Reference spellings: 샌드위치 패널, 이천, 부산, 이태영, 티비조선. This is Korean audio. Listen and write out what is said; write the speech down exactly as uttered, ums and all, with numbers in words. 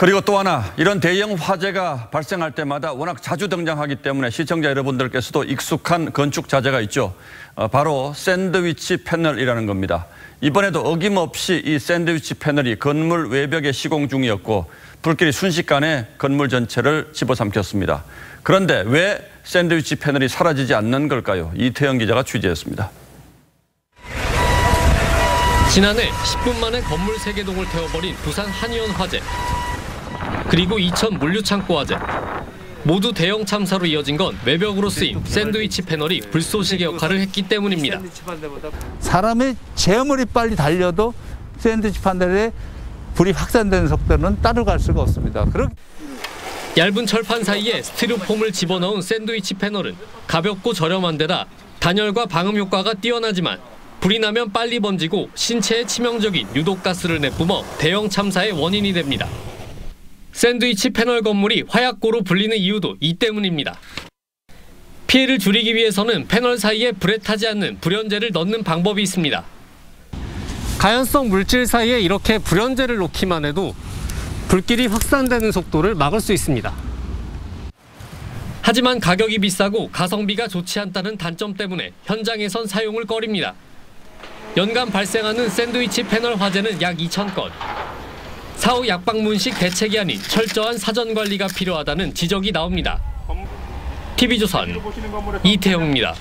그리고 또 하나, 이런 대형 화재가 발생할 때마다 워낙 자주 등장하기 때문에 시청자 여러분들께서도 익숙한 건축 자재가 있죠. 바로 샌드위치 패널이라는 겁니다. 이번에도 어김없이 이 샌드위치 패널이 건물 외벽에 시공 중이었고 불길이 순식간에 건물 전체를 집어삼켰습니다. 그런데 왜 샌드위치 패널이 사라지지 않는 걸까요? 이태영 기자가 취재했습니다. 지난해 십 분 만에 건물 세 개 동을 태워버린 부산 한의원 화재, 그리고 이천 물류창고 화재, 모두 대형 참사로 이어진 건 외벽으로 쓰인 샌드위치 패널이 불쏘시개 역할을 했기 때문입니다. 사람이 제 아무리 빨리 달려도 샌드위치 패널에 불이 확산되는 속도는 따라갈 수가 없습니다. 그럼... 얇은 철판 사이에 스티로폼을 집어넣은 샌드위치 패널은 가볍고 저렴한 데다 단열과 방음 효과가 뛰어나지만 불이 나면 빨리 번지고 신체에 치명적인 유독가스를 내뿜어 대형 참사의 원인이 됩니다. 샌드위치 패널 건물이 화약고로 불리는 이유도 이 때문입니다. 피해를 줄이기 위해서는 패널 사이에 불에 타지 않는 불연제를 넣는 방법이 있습니다. 가연성 물질 사이에 이렇게 불연제를 놓기만 해도 불길이 확산되는 속도를 막을 수 있습니다. 하지만 가격이 비싸고 가성비가 좋지 않다는 단점 때문에 현장에선 사용을 꺼립니다. 연간 발생하는 샌드위치 패널 화재는 약 이천 건. 사후 약방문식 대책이 아닌 철저한 사전관리가 필요하다는 지적이 나옵니다. 티비조선 이태영입니다.